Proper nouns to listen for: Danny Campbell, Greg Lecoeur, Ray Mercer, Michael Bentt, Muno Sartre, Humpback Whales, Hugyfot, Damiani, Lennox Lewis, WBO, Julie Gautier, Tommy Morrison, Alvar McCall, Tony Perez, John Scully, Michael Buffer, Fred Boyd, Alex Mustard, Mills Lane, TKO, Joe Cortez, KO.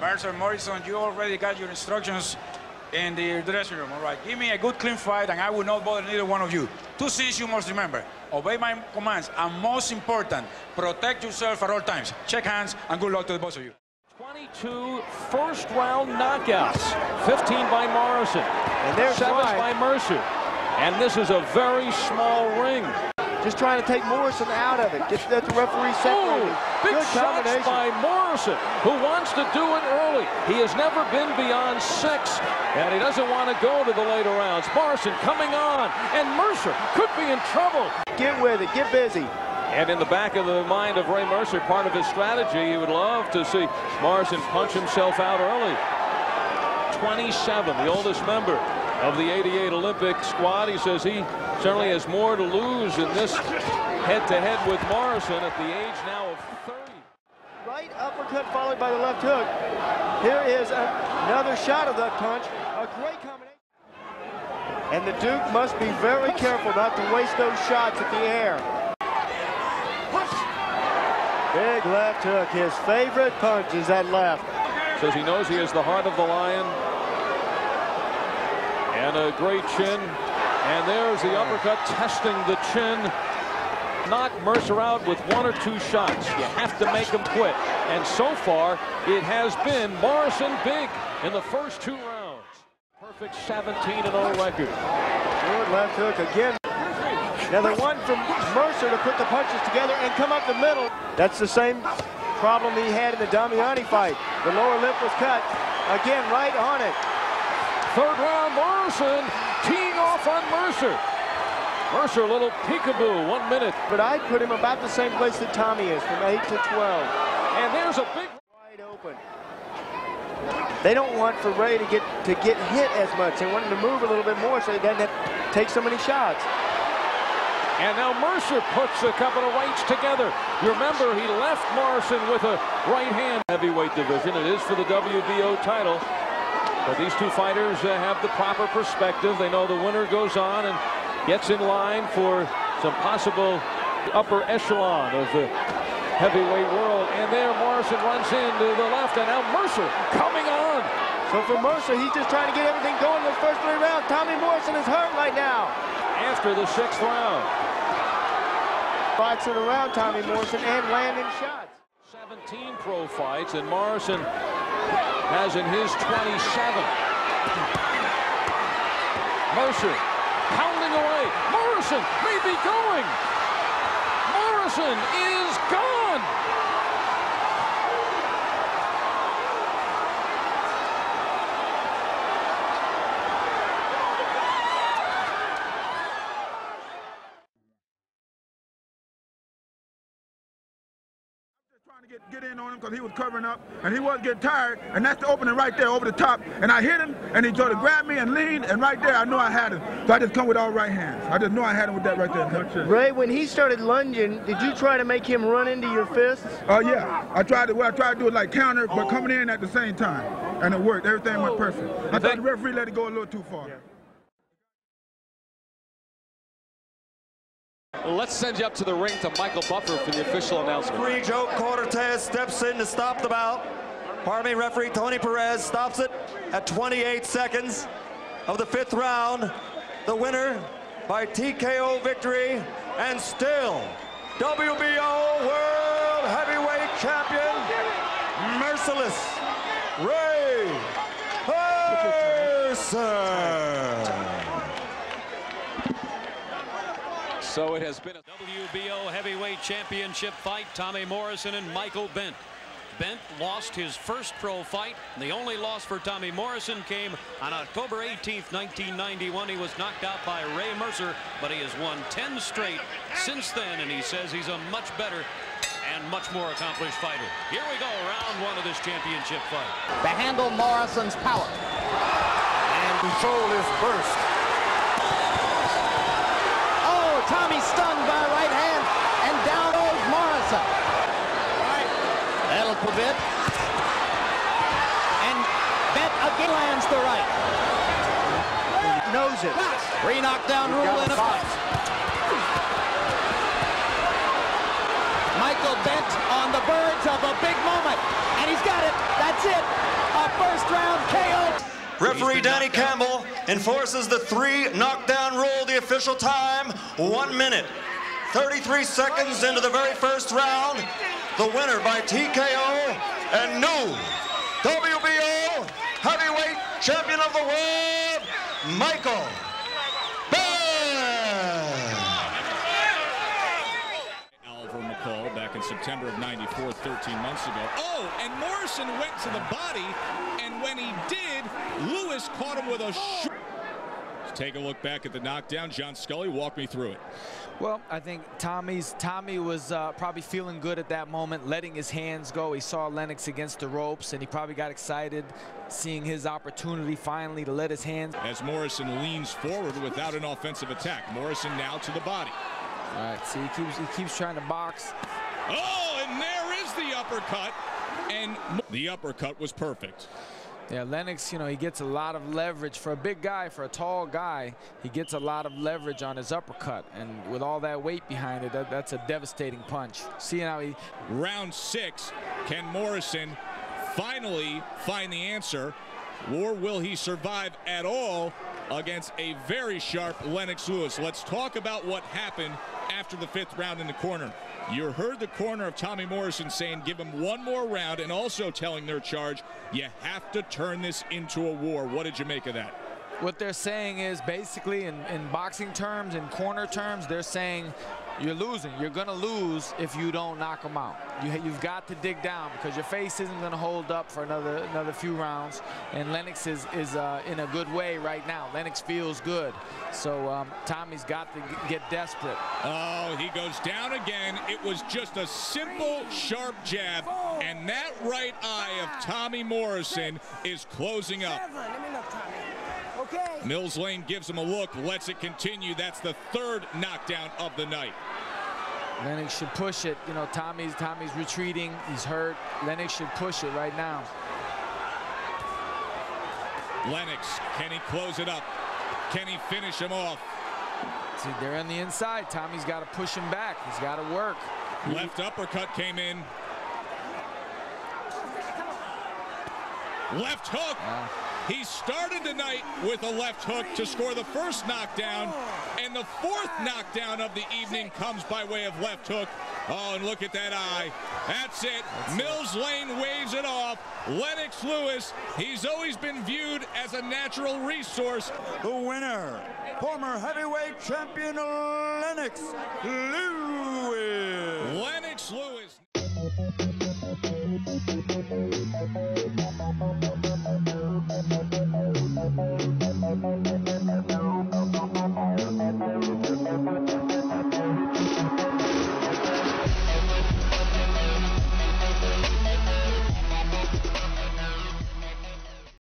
Mercer, Morrison, you already got your instructions in the dressing room. All right, give me a good clean fight and I will not bother neither one of you. Two things you must remember: obey my commands, and most important, protect yourself at all times. Shake hands and good luck to the both of you. 22 first round knockouts, 15 by Morrison, and there's 7 by Mercer. And this is a very small ring. Just trying to take Morrison out of it. Gets that the referee separated. Big shots by Morrison, who wants to do it early. He has never been beyond 6, and he doesn't want to go to the later rounds. Morrison coming on, and Mercer could be in trouble. Get with it, get busy. And in the back of the mind of Ray Mercer, part of his strategy, he would love to see Morrison punch himself out early. 27, the oldest member of the 88 Olympic squad. He says he certainly has more to lose in this head-to-head with Morrison at the age now of 30. Right uppercut followed by the left hook. Here is another shot of that punch. A great combination. And the Duke must be very careful not to waste those shots at the air. Big left hook. His favorite punch is that left. Says he knows he has the heart of the lion. And a great chin. And there's the uppercut testing the chin. Knock Mercer out with 1 or 2 shots. You have to make him quit. And so far, it has been Morrison big in the first 2 rounds. Perfect 17-0 record. Good left hook again. Another one from Mercer to put the punches together and come up the middle. That's the same problem he had in the Damiani fight. The lower lip was cut. Again, right on it. Third round, Morrison teeing off on Mercer. Mercer, a little peekaboo, 1 minute. But I'd put him about the same place that Tommy is, from 8 to 12. And there's a big wide open. They don't want for Ray to get hit as much. They want him to move a little bit more so he doesn't have to take so many shots. And now Mercer puts a couple of rights together. Remember, he left Morrison with a right hand. Heavyweight division. It is for the WBO title. But these two fighters have the proper perspective. They know the winner goes on and gets in line for some possible upper echelon of the heavyweight world. And there Morrison runs into the left. And now Mercer coming on. So for Mercer, he's just trying to get everything going in the first 3 rounds. Tommy Morrison is hurt right now. After the 6th round. Fights in a round, Tommy Morrison, and landing shots. 17 pro fights, and Morrison has in his 27. Mercer pounding away. Morrison may be going. Morrison is gone. Get in on him because he was covering up and he was getting tired, and that's the opening right there over the top, and I hit him and he tried to grab me and lean, and right there I knew I had him, so I just come with all right hands. I just knew I had him with that right there. Ray, when he started lunging, did you try to make him run into your fists? Oh yeah, I tried to do it like counter, but coming in at the same time, and it worked. Everything went perfect. I thought the referee let it go a little too far. Yeah. Let's send you up to the ring to Michael Buffer for the official announcement. Referee Joe Cortez steps in to stop the bout. Pardon me, referee Tony Perez stops it at 28 seconds of the 5th round. The winner by TKO victory and still WBO World Heavyweight Champion, Merciless Ray Mercer. So it has been a WBO heavyweight championship fight. Tommy Morrison and Michael Bentt. Bentt lost his first pro fight. The only loss for Tommy Morrison came on October 18th, 1991. He was knocked out by Ray Mercer, but he has won 10 straight since then, and he says he's a much better and much more accomplished fighter. Here we go, round 1 of this championship fight. To handle Morrison's power and control his burst. Tommy stunned by right hand, and down goes Morrison. Right. That'll prevent. And Bentt again lands the right. Knows it. Three knockdown rule in effect. Michael Bentt on the verge of a big moment. And he's got it. That's it. A first-round KO. Referee Danny Campbell enforces the 3 knockdown rule. The official time, 1 minute, 33 seconds into the very first round. The winner by TKO and new WBO heavyweight champion of the world, Michael Bentt. Alvar McCall back in September of '94, 13 months ago. Oh, and Morrison went to the body, and when he did, Lewis caught him with a shot. Take a look back at the knockdown. John Scully, walk me through it. Well, I think Tommy was probably feeling good at that moment, letting his hands go. He saw Lennox against the ropes, and he probably got excited seeing his opportunity finally to let his hands. As Morrison leans forward without an offensive attack. Morrison now to the body. All right, see, he keeps trying to box. Oh, and there is the uppercut. And the uppercut was perfect. Yeah, Lennox, you know, he gets a lot of leverage for a big guy, for a tall guy. He gets a lot of leverage on his uppercut, and with all that weight behind it, that's a devastating punch. Seeing how he... Round 6, can Morrison finally find the answer, or will he survive at all against a very sharp Lennox Lewis? Let's talk about what happened after the 5th round in the corner. You heard the corner of Tommy Morrison saying, give him one more round, and also telling their charge, you have to turn this into a war. What did you make of that? What they're saying is basically, in boxing terms, in corner terms, they're saying you're losing. You're going to lose if you don't knock him out. You've got to dig down because your face isn't going to hold up for another few rounds. And Lennox is in a good way right now. Lennox feels good. So Tommy's got to get desperate. Oh, he goes down again. It was just a simple, sharp jab. And that right eye of Tommy Morrison is closing up. Mills Lane gives him a look, lets it continue. That's the 3rd knockdown of the night. Lennox should push it. You know, Tommy's retreating. He's hurt. Lennox should push it right now. Lennox, can he close it up? Can he finish him off? See, they're on the inside. Tommy's got to push him back. He's got to work. Left uppercut came in. Left hook. He started tonight with a left hook to score the 1st knockdown, and the 4th knockdown of the evening comes by way of left hook. Oh, and look at that eye. That's it. Mills Lane waves it off. Lennox Lewis, he's always been viewed as a natural resource. The winner, former heavyweight champion Lennox Lewis. Lennox Lewis.